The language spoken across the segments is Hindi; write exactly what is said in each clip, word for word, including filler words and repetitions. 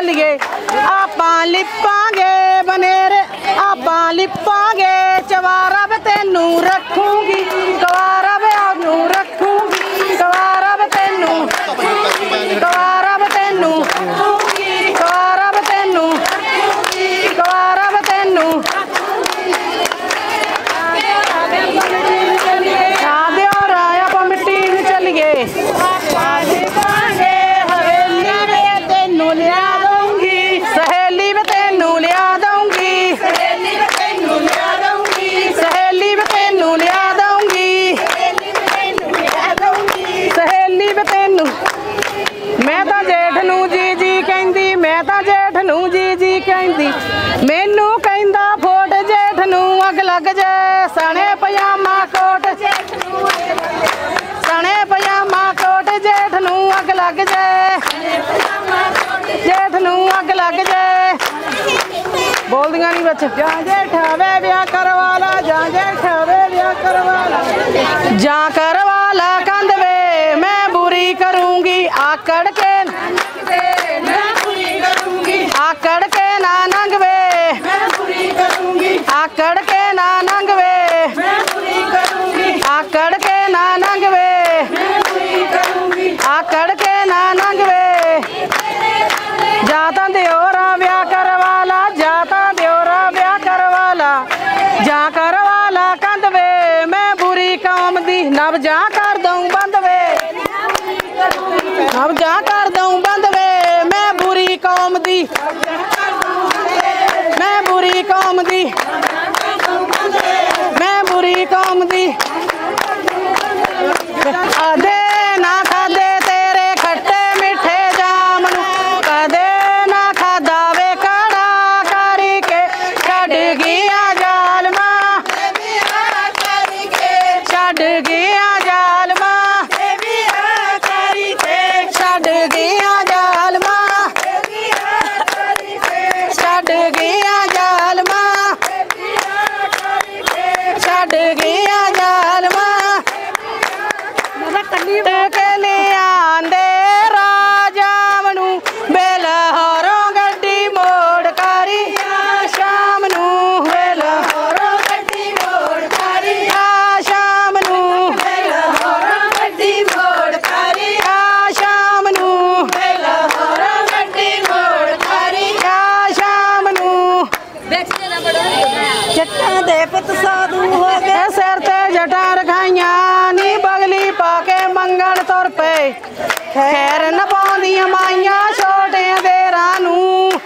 चलिए आपां लिपांगे बनेरे आपां लिपांगे चवारा बे तेनू रखूंगी गवारा बे आनू रखूंगी गवारा बे तेनू गवारा बे तेनू गवारा बे तेनू गवारा बे तेनू शादी और आया पमिटी चलिए मेनू कहंदा फोट जेठ नू अग लग जे सने पजामा कोट सने पजामा कोट जेठ नू अग लग जे जेठ नू अग लग जे बोल दियां नहीं बच्चे जा जेठ वे ब्याह करवाला जा जेठ वे ब्याह करवाला जा करवाला कंद वे मैं बुरी करूंगी आकड़ के आकड़ के ना नंगवे मैं बुरी करूंगी आकड़ के ना नंगवे मैं बुरी करूंगी आकड़ के ना नंगवे मैं बुरी करूंगी आकड़ के ना नंगवे जाता देवरा ब्याह करवाला जाता देवरा ब्याह करवाला जा करवाला कंदवे मैं बुरी काम दी नब जा कर दूं बंदवे नब जा कर दूं बंदवे मैं बुरी कौम दी मैं बुरी कौम दी मैं बुरी कौम दी कदे ना खादे तेरे खट्टे मिठे जाम कदे ना खादा वे काड़ा करी के छड़ गया जालमा छड़ गया जालमा छड़ गया जालमा गया जालमा छड़ गया जालमा के लिया आंदे राजावनू बेलाहारों गड्डी मोड़ कारी शामनू बेलाहारों गड्डी मोड़ कारी शामनू बेलाहारों गड्डी मोड़ कारी शामनू बेलाहारों गड्डी मोड़ कारी शामनू जटा दे पुत साधू हो गए सिर ते जटा रखाइया नी बगली पाके मंगण तुर पे खैर न पाउंदियां माइया छोटे देरा नू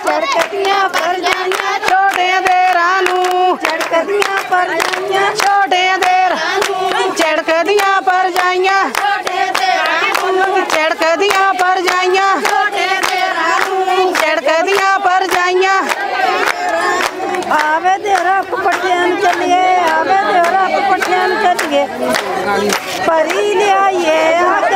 चड़कदियां पर जाइया छोटे देरा नू चड़कदियां पर जाइया छोटे देरा नू चड़कदियां पर जाइया छोटे देरा नू चड़कदियां पर जाइया छोटे देरा नू चड़कदियां पर जाइया आवे देवरा पटियान चलिए आवे देवरा पटियान चलिए परी ले आइए।